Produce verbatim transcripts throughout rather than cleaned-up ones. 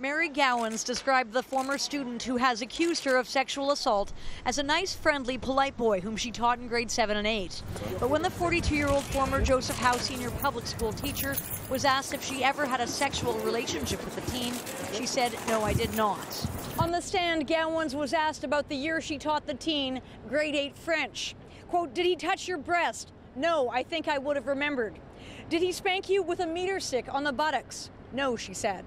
Mary Gowans described the former student who has accused her of sexual assault as a nice, friendly, polite boy whom she taught in grade seven and eight. But when the forty-two-year-old former Joseph Howe senior public school teacher was asked if she ever had a sexual relationship with the teen, she said, "No, I did not." On the stand, Gowans was asked about the year she taught the teen grade eight French. Quote, "Did he touch your breast? No, I think I would have remembered." "Did he spank you with a meter stick on the buttocks?" "No," she said.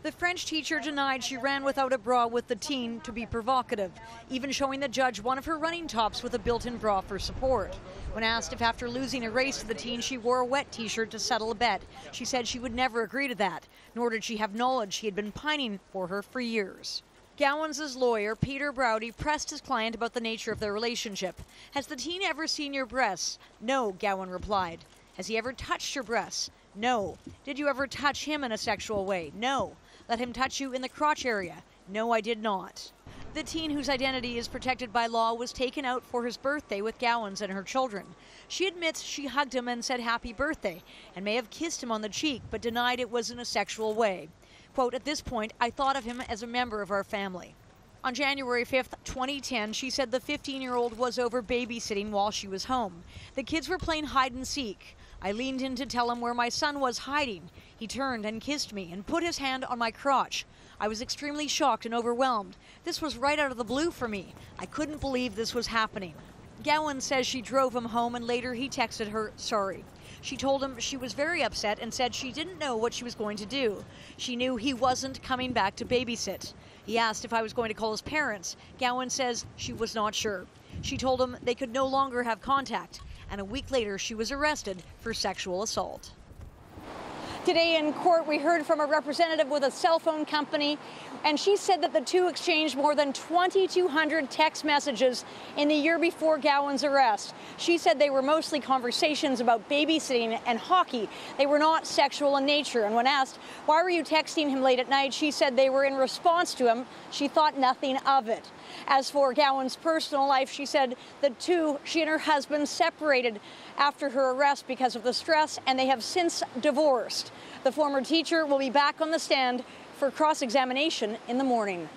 The French teacher denied she ran without a bra with the teen to be provocative, even showing the judge one of her running tops with a built-in bra for support. When asked if after losing a race to the teen she wore a wet t-shirt to settle a bet, she said she would never agree to that, nor did she have knowledge he had been pining for her for years. Gowans' lawyer, Peter Browdy, pressed his client about the nature of their relationship. "Has the teen ever seen your breasts?" "No," Gowan replied. "Has he ever touched your breasts?" "No." "Did you ever touch him in a sexual way?" "No." "Let him touch you in the crotch area?" "No, I did not." The teen, whose identity is protected by law, was taken out for his birthday with Gowans and her children. She admits she hugged him and said happy birthday, and may have kissed him on the cheek, but denied it was in a sexual way. Quote, "At this point, I thought of him as a member of our family." On January fifth, twenty ten, she said the fifteen-year-old was over babysitting while she was home. "The kids were playing hide and seek. I leaned in to tell him where my son was hiding. He turned and kissed me and put his hand on my crotch. I was extremely shocked and overwhelmed. This was right out of the blue for me. I couldn't believe this was happening." Gowan says she drove him home and later he texted her sorry. She told him she was very upset and said she didn't know what she was going to do. She knew he wasn't coming back to babysit. He asked if I was going to call his parents. Gowan says she was not sure. She told him they could no longer have contact, and a week later she was arrested for sexual assault. Today in court, we heard from a representative with a cell phone company, and she said that the two exchanged more than twenty-two hundred text messages in the year before Gowan's arrest. She said they were mostly conversations about babysitting and hockey. They were not sexual in nature, and when asked, "Why were you texting him late at night?" she said they were in response to him. She thought nothing of it. As for Gowan's personal life, she said the two, she and her husband, separated after her arrest because of the stress, and they have since divorced. The former teacher will be back on the stand for cross-examination in the morning.